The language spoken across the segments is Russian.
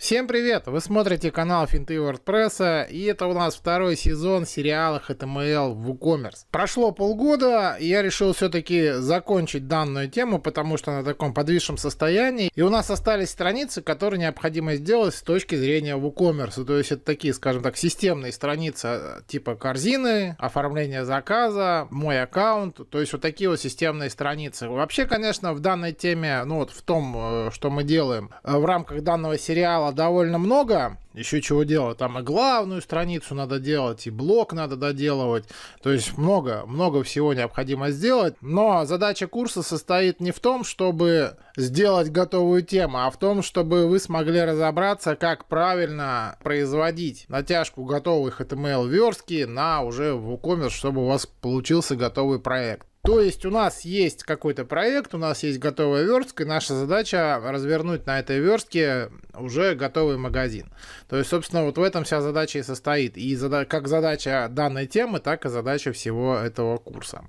Всем привет! Вы смотрите канал Финты WordPrесса, и это у нас второй сезон сериала HTML в WooCommerce. Прошло полгода, и я решил все-таки закончить данную тему, потому что она в таком подвисшем состоянии. И у нас остались страницы, которые необходимо сделать с точки зрения WooCommerce. То есть это такие, скажем так, системные страницы типа корзины, оформление заказа, мой аккаунт. То есть вот такие вот системные страницы. Вообще, конечно, в данной теме, ну вот в том, что мы делаем в рамках данного сериала, довольно много еще чего делать. Там и главную страницу надо делать, и блог надо доделывать. То есть много всего необходимо сделать. Но задача курса состоит не в том, чтобы сделать готовую тему, а в том, чтобы вы смогли разобраться, как правильно производить натяжку готовых HTML верстки на уже WooCommerce, чтобы у вас получился готовый проект. То есть у нас есть какой-то проект, у нас есть готовая верстка, и наша задача развернуть на этой верстке уже готовый магазин. То есть, собственно, вот в этом вся задача и состоит. И как задача данной темы, так и задача всего этого курса.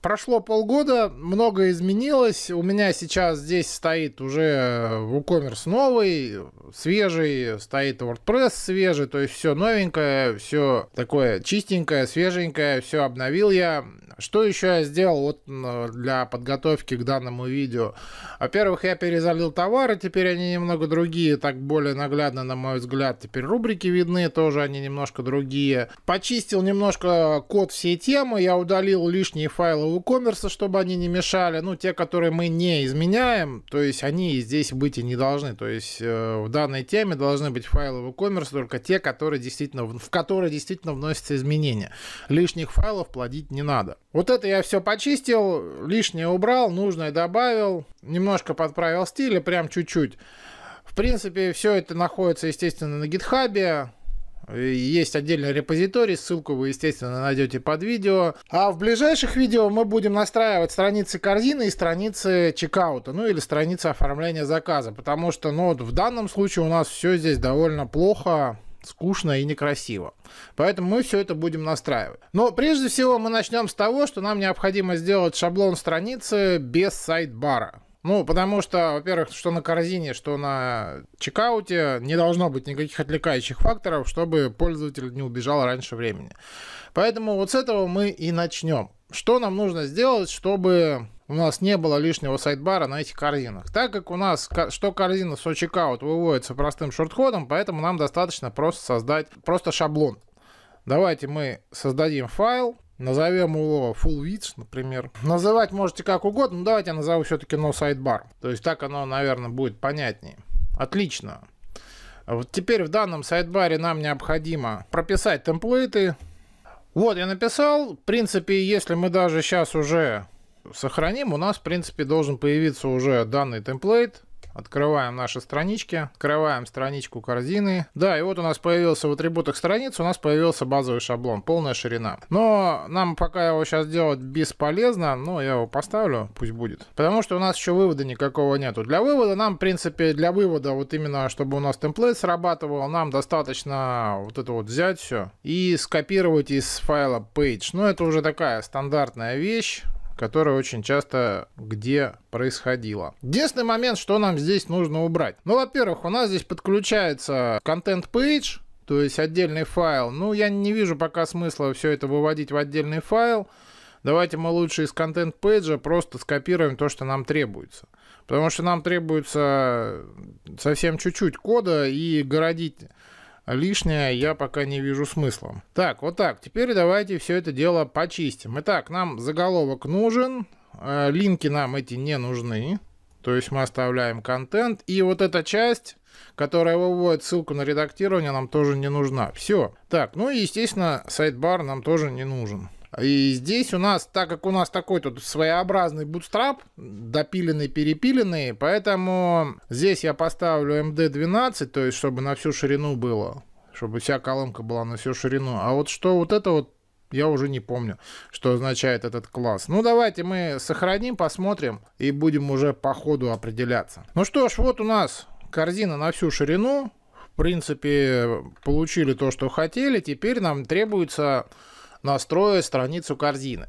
Прошло полгода, многое изменилось. У меня сейчас здесь стоит уже WooCommerce новый, свежий, стоит WordPress свежий, то есть все новенькое, все такое чистенькое, свеженькое, все обновил я. Что еще я сделал вот для подготовки к данному видео? Во-первых, я перезалил товары, теперь они немного другие, так более наглядно, на мой взгляд. Теперь рубрики видны, тоже они немножко другие. Почистил немножко код всей темы, я удалил лишние файлы WooCommerce, чтобы они не мешали. Ну, те, которые мы не изменяем, то есть они здесь быть и не должны. То есть в данной теме должны быть файлы WooCommerce, только те, которые действительно, в которые действительно вносятся изменения. Лишних файлов плодить не надо. Вот это я все почистил, лишнее убрал, нужное добавил, немножко подправил стиль, прям чуть-чуть. В принципе, все это находится, естественно, на GitHub. Есть отдельный репозиторий, ссылку вы, естественно, найдете под видео. А в ближайших видео мы будем настраивать страницы корзины и страницы чекаута, ну или страницы оформления заказа, потому что, ну, вот в данном случае у нас все здесь довольно плохо, скучно и некрасиво. Поэтому мы все это будем настраивать. Но прежде всего мы начнем с того, что нам необходимо сделать шаблон страницы без сайдбара. Ну, потому что, во-первых, что на корзине, что на чекауте не должно быть никаких отвлекающих факторов, чтобы пользователь не убежал раньше времени. Поэтому вот с этого мы и начнем. Что нам нужно сделать, чтобы у нас не было лишнего сайдбара на этих корзинах? Так как у нас что корзина, что чекаут выводится простым шорт-кодом, поэтому нам достаточно просто создать шаблон. Давайте мы создадим файл. Назовем его full width, например. Называть можете как угодно, но давайте я назову все-таки no sidebar. То есть так оно, наверное, будет понятнее. Отлично. Вот теперь в данном сайдбаре нам необходимо прописать темплейты. Вот я написал. В принципе, если мы даже сейчас уже сохраним, у нас, в принципе, должен появиться уже данный темплейт. Открываем наши странички, открываем страничку корзины. Да, и вот у нас появился в атрибутах страниц, у нас появился базовый шаблон, полная ширина. Но нам пока его сейчас делать бесполезно, но я его поставлю, пусть будет. Потому что у нас еще вывода никакого нету. Для вывода нам, в принципе, для вывода, вот именно, чтобы у нас темплейт срабатывал, нам достаточно вот это вот взять все и скопировать из файла page. Но это уже такая стандартная вещь, которая очень часто где происходила. Единственный момент, что нам здесь нужно убрать. Ну, во-первых, у нас здесь подключается контент-пейдж, то есть отдельный файл. Ну, я не вижу пока смысла все это выводить в отдельный файл. Давайте мы лучше из контент-пейджа просто скопируем то, что нам требуется. Потому что нам требуется совсем чуть-чуть кода, и городить лишнее я пока не вижу смысла. Так, вот так. Теперь давайте все это дело почистим. Итак, нам заголовок нужен. Линки нам эти не нужны. То есть мы оставляем контент. И вот эта часть, которая выводит ссылку на редактирование, нам тоже не нужна. Все. Так, ну и, естественно, сайдбар нам тоже не нужен. И здесь у нас, так как у нас такой тут своеобразный Bootstrap, допиленный, перепиленный, поэтому здесь я поставлю MD12, то есть чтобы на всю ширину было, чтобы вся колонка была на всю ширину. А вот что вот это вот, я уже не помню, что означает этот класс. Ну, давайте мы сохраним, посмотрим и будем уже по ходу определяться. Ну что ж, вот у нас корзина на всю ширину. В принципе, получили то, что хотели. Теперь нам требуется настроить страницу корзины.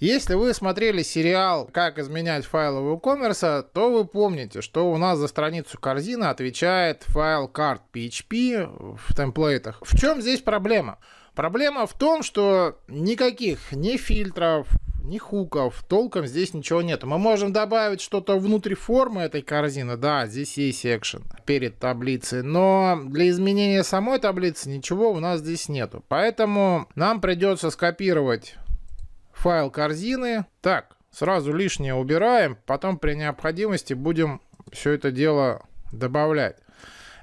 Если вы смотрели сериал «Как изменять файлы WooCommerce», то вы помните, что у нас за страницу корзины отвечает файл cart.php в темплейтах. В чем здесь проблема? Проблема в том, что никаких ни фильтров, ни хуков толком здесь ничего нет. Мы можем добавить что-то внутри формы этой корзины. Да, здесь есть экшен перед таблицей, но для изменения самой таблицы ничего у нас здесь нету. Поэтому нам придется скопировать файл корзины. Так, сразу лишнее убираем, потом при необходимости будем все это дело добавлять.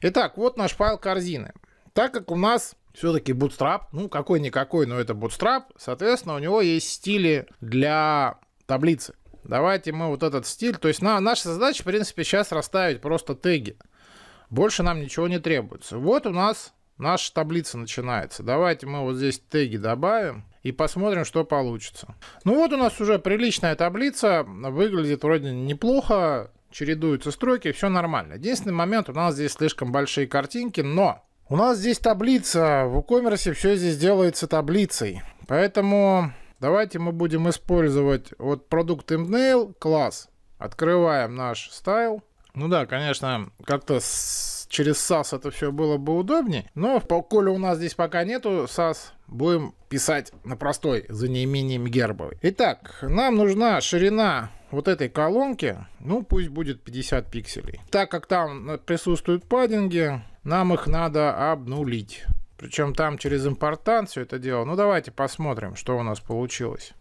Итак, вот наш файл корзины. Так как у нас все-таки Bootstrap, ну какой-никакой, но это Bootstrap, соответственно, у него есть стили для таблицы. Давайте мы вот этот стиль, то есть наша задача, в принципе, сейчас расставить просто теги. Больше нам ничего не требуется. Вот у нас наша таблица начинается. Давайте мы вот здесь теги добавим и посмотрим, что получится. Ну вот у нас уже приличная таблица, выглядит вроде неплохо, чередуются строки, все нормально. Единственный момент, у нас здесь слишком большие картинки, но... У нас здесь таблица, в WooCommerce все здесь делается таблицей, поэтому давайте мы будем использовать вот Product Thumbnail класс, открываем наш стайл. Ну да, конечно, как-то через SAS это все было бы удобнее, но коли у нас здесь пока нету SAS, будем писать на простой, за неимением гербовой. Итак, нам нужна ширина вот этой колонки, ну пусть будет 50 пикселей. Так как там присутствуют паддинги, нам их надо обнулить. Причем там через импортант все это дело. Ну давайте посмотрим, что у нас получилось.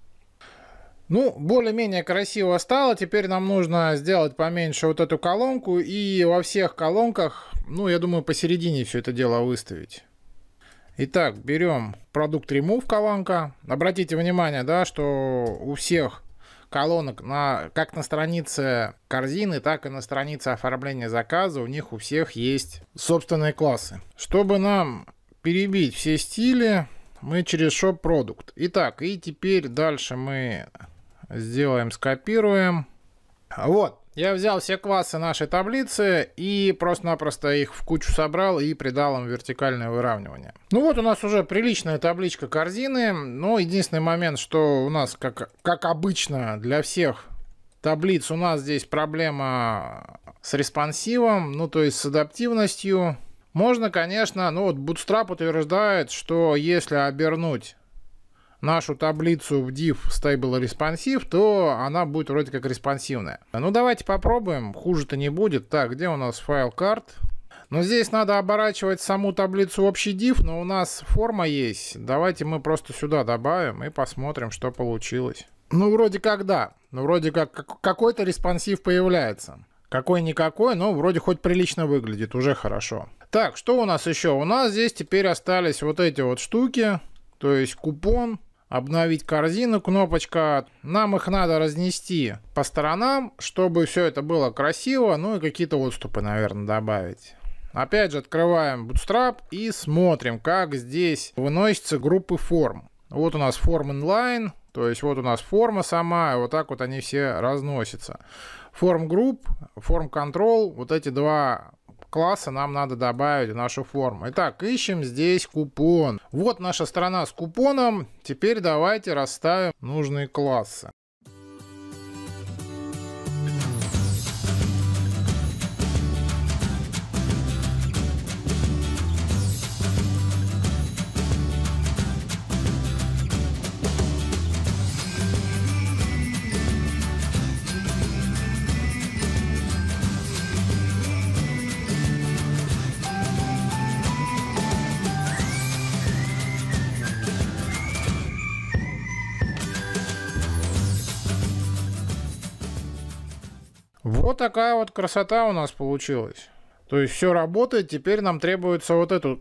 Ну, более-менее красиво стало. Теперь нам нужно сделать поменьше вот эту колонку. И во всех колонках, ну я думаю, посередине все это дело выставить. Итак, берем продукт remove колонка. Обратите внимание, да, что у всех колонок, как на странице корзины, так и на странице оформления заказа, у них у всех есть собственные классы. Чтобы нам перебить все стили, мы через Shop Product. Итак, и теперь дальше мы сделаем, скопируем. Вот, я взял все классы нашей таблицы и просто-напросто их в кучу собрал и придал им вертикальное выравнивание. Ну вот у нас уже приличная табличка корзины, но единственный момент, что у нас, как обычно для всех таблиц, у нас здесь проблема с респонсивом, ну то есть с адаптивностью. Можно, конечно, ну вот Bootstrap утверждает, что если обернуть нашу таблицу в div stable responsive, то она будет вроде как респонсивная. Ну давайте попробуем, хуже-то не будет. Так, где у нас файл карт? Но здесь надо оборачивать саму таблицу в общий div, но у нас форма есть. Давайте мы просто сюда добавим и посмотрим, что получилось. Ну вроде как да, ну вроде как какой-то респонсив появляется. Какой-никакой, но вроде хоть прилично выглядит, уже хорошо. Так, что у нас еще? У нас здесь теперь остались вот эти вот штуки, то есть купон, обновить корзину, кнопочка. Нам их надо разнести по сторонам, чтобы все это было красиво. Ну и какие-то отступы, наверное, добавить. Опять же, открываем Bootstrap и смотрим, как здесь выносятся группы форм. Вот у нас форм inline, то есть вот у нас форма сама, и вот так вот они все разносятся. Форм групп, форм control, вот эти два класса нам надо добавить в нашу форму. Итак, ищем здесь купон. Вот наша страна с купоном. Теперь давайте расставим нужные классы. Вот такая вот красота у нас получилась. То есть все работает. Теперь нам требуется вот эту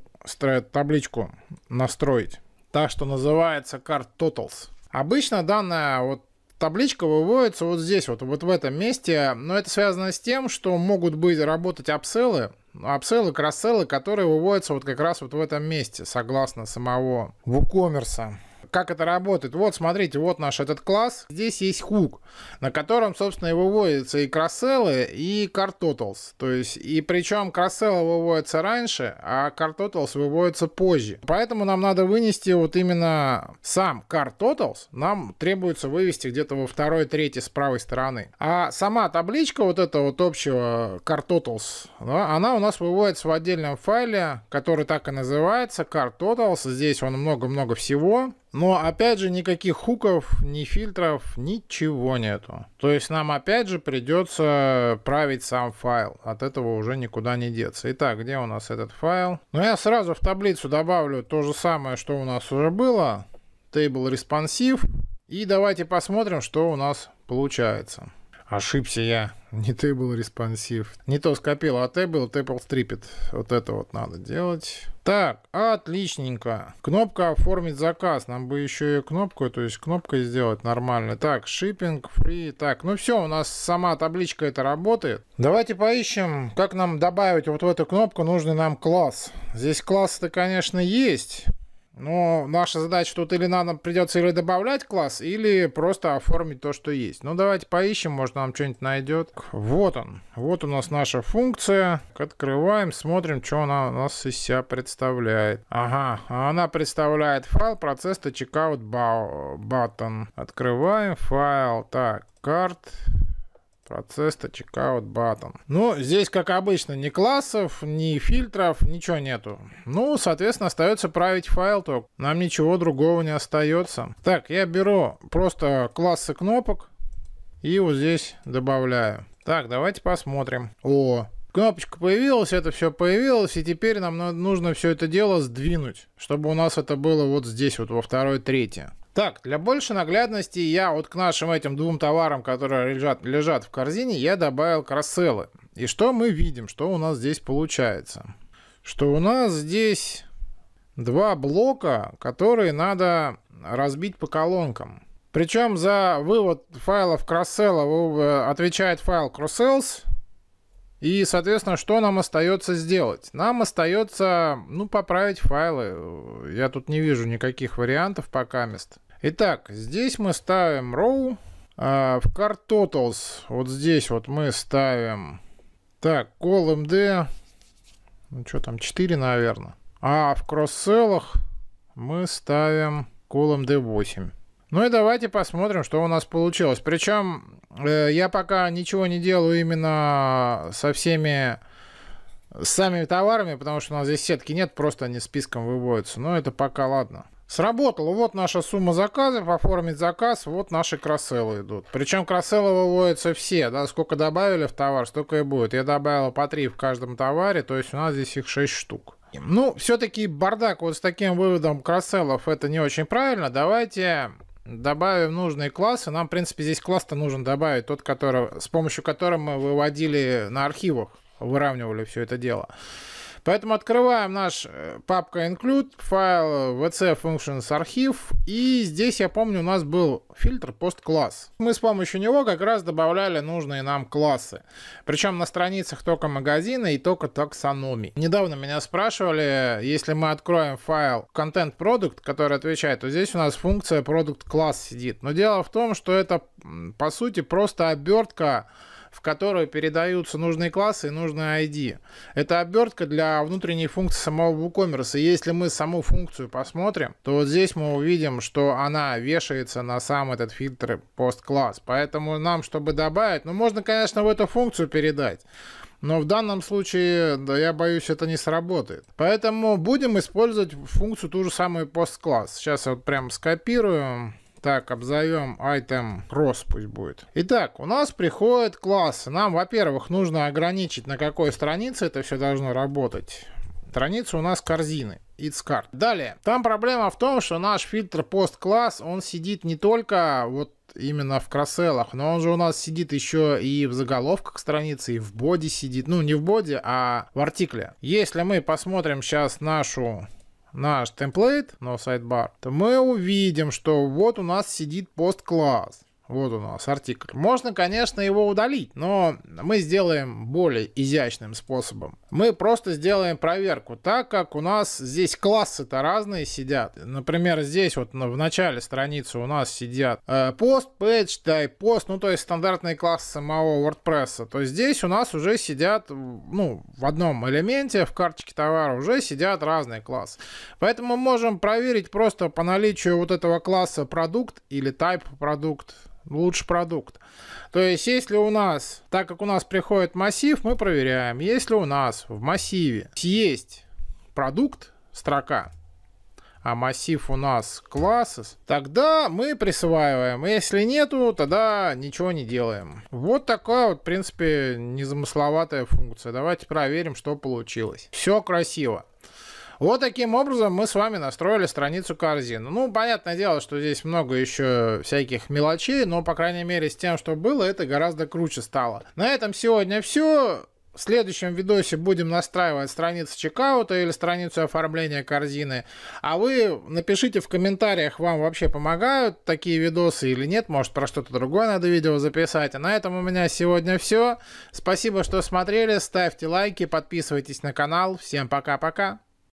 табличку настроить. Та, что называется cart totals. Обычно данная вот табличка выводится вот здесь, вот в этом месте. Но это связано с тем, что могут работать апселлы. Апселлы, кросселлы, которые выводятся вот как раз вот в этом месте, согласно самого WooCommerce. как это работает. Вот, смотрите, вот наш этот класс. Здесь есть хук, на котором, собственно, и выводятся и кросселлы, и CarTotals. То есть, и причем кросселлы выводятся раньше, а CarTotals выводятся позже. Поэтому нам надо вынести вот именно сам CarTotals. Нам требуется вывести где-то во второй, третьей с правой стороны. А сама табличка вот эта вот общего CarTotals, да, она у нас выводится в отдельном файле, который так и называется, CarTotals. Здесь он много-много всего. Но опять же никаких хуков, ни фильтров, ничего нету. То есть нам опять же придется править сам файл. От этого уже никуда не деться. Итак, где у нас этот файл? Ну я сразу в таблицу добавлю то же самое, что у нас уже было. Table responsive. И давайте посмотрим, что у нас получается. Ошибся я. Не table responsive. Не то скопил, а table stripped. Вот это вот надо делать. Так, отличненько. Кнопка «Оформить заказ». Нам бы еще и кнопку, то есть кнопкой сделать нормально. Так, shipping, free. Так, ну все, у нас сама табличка это работает. Давайте поищем, как нам добавить вот в эту кнопку нужный нам класс. Здесь класс-то, конечно, есть. Но наша задача тут или нам придется или добавлять класс, или просто оформить то, что есть. Ну, давайте поищем, может, нам что-нибудь найдет. Вот он. Вот у нас наша функция. Открываем, смотрим, что она у нас из себя представляет. Ага, она представляет файл process.checkout.button. Открываем файл. Так, карт. Process.checkout.button. Ну, здесь, как обычно, ни классов, ни фильтров, ничего нету. Ну, соответственно, остается править файл только. Нам ничего другого не остается. Так, я беру просто классы кнопок и вот здесь добавляю. Так, давайте посмотрим. О, кнопочка появилась, это все появилось, и теперь нам нужно все это дело сдвинуть, чтобы у нас это было вот здесь, вот во второй, третьей. Так, для большей наглядности я вот к нашим этим двум товарам, которые лежат в корзине, я добавил кросселлы. И что мы видим, что у нас здесь получается? Что у нас здесь два блока, которые надо разбить по колонкам. Причем за вывод файлов кросселла отвечает файл crosssells. И, соответственно, что нам остается сделать? Нам остается, ну, поправить файлы. Я тут не вижу никаких вариантов покамест. Итак, здесь мы ставим row, в CarTotals вот здесь вот мы ставим, так, call.md, ну что там, 4, наверное. А в CrossCell'ах мы ставим call.md 8. Ну и давайте посмотрим, что у нас получилось. Причем я пока ничего не делаю именно со всеми самими товарами, потому что у нас здесь сетки нет, просто они списком выводятся. Но это пока ладно. Сработало. Вот наша сумма заказов, оформить заказ, вот наши кросселлы идут. Причем кросселлы выводятся все, да, сколько добавили в товар, столько и будет. Я добавил по 3 в каждом товаре, то есть у нас здесь их 6 штук. Ну, все-таки бардак вот с таким выводом кросселлов, это не очень правильно. Давайте добавим нужные классы. Нам, в принципе, здесь класс-то нужен добавить, тот, который, с помощью которого мы выводили на архивах, выравнивали все это дело. Поэтому открываем наш папка include, файл vc functions архив, и здесь, я помню, у нас был фильтр post-класс. Мы с помощью него как раз добавляли нужные нам классы. Причем на страницах только магазина и только таксономии. Недавно меня спрашивали, если мы откроем файл content product, который отвечает, то здесь у нас функция product класс сидит. Но дело в том, что это, по сути, просто обертка, в которую передаются нужные классы и нужные ID. Это обертка для внутренней функции самого WooCommerce. И если мы саму функцию посмотрим, то вот здесь мы увидим, что она вешается на сам этот фильтр post-класс. Поэтому нам, чтобы добавить, ну можно, конечно, в эту функцию передать, но в данном случае, да, я боюсь, это не сработает. Поэтому будем использовать функцию ту же самую post-класс. Сейчас я вот прям скопирую. Так, обзовем item cross пусть будет. Итак, у нас приходит класс. Нам, во-первых, нужно ограничить, на какой странице это все должно работать. Страница у нас корзины. It's cart. Далее. Там проблема в том, что наш фильтр post-класс, он сидит не только вот именно в кросселлах, но он же у нас сидит еще и в заголовках страницы, и в боди сидит. Ну, не в боди, а в артикле. Если мы посмотрим сейчас наш темплейт, но сайдбар, то мы увидим, что вот у нас сидит пост-класс. Вот у нас артикль. Можно, конечно, его удалить, но мы сделаем более изящным способом. Мы просто сделаем проверку, так как у нас здесь классы-то разные сидят. Например, здесь вот в начале страницы у нас сидят пост, page, type, пост, ну то есть стандартные классы самого WordPress. То есть здесь у нас уже сидят, ну, в одном элементе, в карточке товара уже сидят разные классы. Поэтому мы можем проверить просто по наличию вот этого класса продукт или type продукт. Лучше продукт. То есть, если у нас, так как у нас приходит массив, мы проверяем, если у нас в массиве есть продукт, строка, а массив у нас классы, тогда мы присваиваем. Если нету, тогда ничего не делаем. Вот такая вот, в принципе, незамысловатая функция. Давайте проверим, что получилось. Все красиво. Вот таким образом мы с вами настроили страницу корзину. Ну, понятное дело, что здесь много еще всяких мелочей, но, по крайней мере, с тем, что было, это гораздо круче стало. На этом сегодня все. В следующем видосе будем настраивать страницу чекаута или страницу оформления корзины. А вы напишите в комментариях, вам вообще помогают такие видосы или нет. Может, про что-то другое надо видео записать. А на этом у меня сегодня все. Спасибо, что смотрели. Ставьте лайки, подписывайтесь на канал. Всем пока-пока.